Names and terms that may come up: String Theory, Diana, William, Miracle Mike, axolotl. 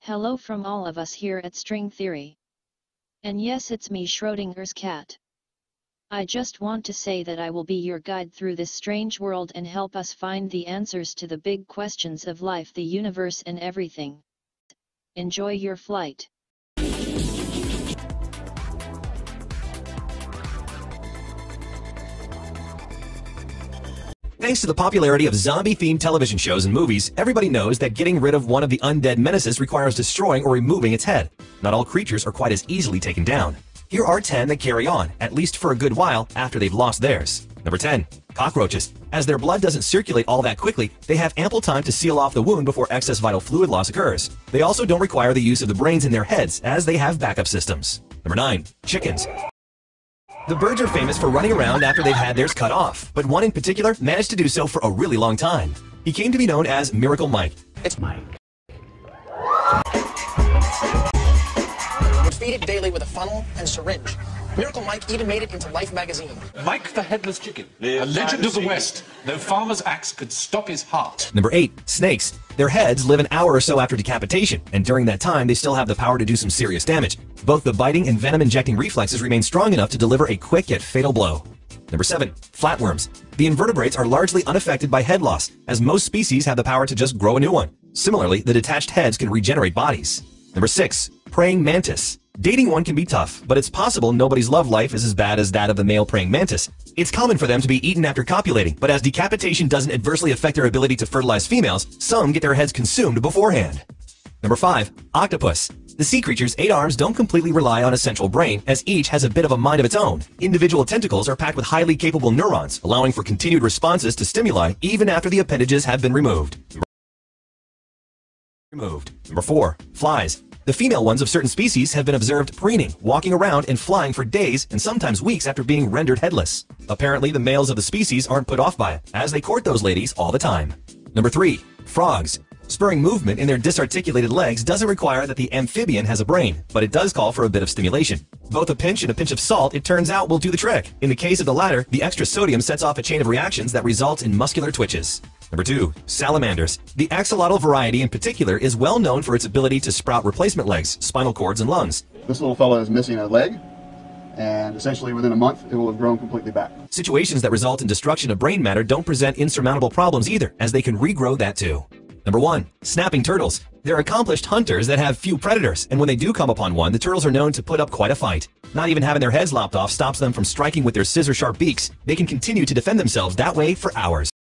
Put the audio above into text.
Hello from all of us here at String Theory. And yes, it's me, Schrödinger's cat. I just want to say that I will be your guide through this strange world and help us find the answers to the big questions of life, the universe, and everything. Enjoy your flight. Thanks to the popularity of zombie-themed television shows and movies, everybody knows that getting rid of one of the undead menaces requires destroying or removing its head. Not all creatures are quite as easily taken down. Here are 10 that carry on, at least for a good while, after they've lost theirs. Number 10. Cockroaches. As their blood doesn't circulate all that quickly, they have ample time to seal off the wound before excess vital fluid loss occurs. They also don't require the use of the brains in their heads, as they have backup systems. Number 9. Chickens. The birds are famous for running around after they've had theirs cut off, but one in particular managed to do so for a really long time. He came to be known as Miracle Mike. It's Mike. We'd feed it daily with a funnel and syringe. Miracle Mike even made it into Life magazine. Mike the Headless Chicken, a legend of the West, though farmer's axe could stop his heart. Number 8. Snakes. Their heads live an hour or so after decapitation, and during that time they still have the power to do some serious damage. Both the biting and venom-injecting reflexes remain strong enough to deliver a quick yet fatal blow. Number 7. Flatworms. The invertebrates are largely unaffected by head loss, as most species have the power to just grow a new one. Similarly, the detached heads can regenerate bodies. Number 6. Praying mantis. Dating one can be tough, but it's possible nobody's love life is as bad as that of the male praying mantis. It's common for them to be eaten after copulating, but as decapitation doesn't adversely affect their ability to fertilize females, some get their heads consumed beforehand. Number 5. Octopus. The sea creature's 8 arms don't completely rely on a central brain, as each has a bit of a mind of its own. Individual tentacles are packed with highly capable neurons, allowing for continued responses to stimuli even after the appendages have been removed. Number 4. Flies. The female ones of certain species have been observed preening, walking around, and flying for days and sometimes weeks after being rendered headless. Apparently, the males of the species aren't put off by it, as they court those ladies all the time. Number 3. Frogs. Spurring movement in their disarticulated legs doesn't require that the amphibian has a brain, but it does call for a bit of stimulation. Both a pinch and a pinch of salt, it turns out, will do the trick. In the case of the latter, the extra sodium sets off a chain of reactions that results in muscular twitches. Number 2. Salamanders. The axolotl variety in particular is well known for its ability to sprout replacement legs, spinal cords, and lungs. This little fella is missing a leg, and essentially within a month it will have grown completely back. Situations that result in destruction of brain matter don't present insurmountable problems either, as they can regrow that too. Number 1. Snapping turtles. They're accomplished hunters that have few predators, and when they do come upon one, the turtles are known to put up quite a fight. Not even having their heads lopped off stops them from striking with their scissor-sharp beaks. They can continue to defend themselves that way for hours.